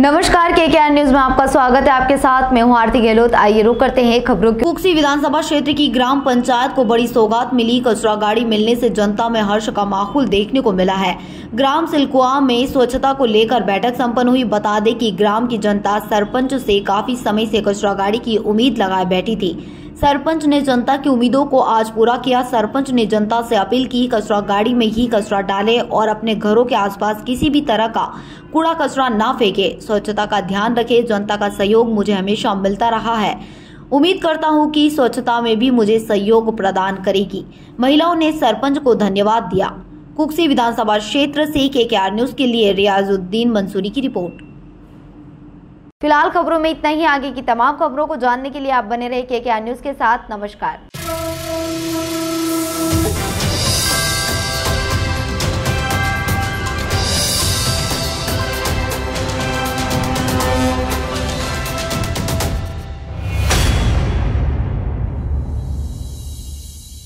नमस्कार, के R news में आपका स्वागत है। आपके साथ मैं हूं आरती गहलोत। आइए रुक करते हैं खबरों की। कुकसी विधानसभा क्षेत्र की ग्राम पंचायत को बड़ी सौगात मिली। कचरा गाड़ी मिलने से जनता में हर्ष का माहौल देखने को मिला है। ग्राम सिलकुआ में स्वच्छता को लेकर बैठक संपन्न हुई। बता दें कि ग्राम की जनता सरपंच से काफी समय से कचरा गाड़ी की उम्मीद लगाए बैठी थी। सरपंच ने जनता की उम्मीदों को आज पूरा किया। सरपंच ने जनता से अपील की कचरा गाड़ी में ही कचरा डालें और अपने घरों के आसपास किसी भी तरह का कूड़ा कचरा ना फेंके। स्वच्छता का ध्यान रखें। जनता का सहयोग मुझे हमेशा मिलता रहा है। उम्मीद करता हूं कि स्वच्छता में भी मुझे सहयोग प्रदान करेगी। महिलाओं ने सरपंच को धन्यवाद दिया। कुकसी विधानसभा क्षेत्र से के आर न्यूज के लिए रियाजुद्दीन मंसूरी की रिपोर्ट। फिलहाल खबरों में इतना ही। आगे की तमाम खबरों को जानने के लिए आप बने रहे के आर न्यूज के साथ। नमस्कार।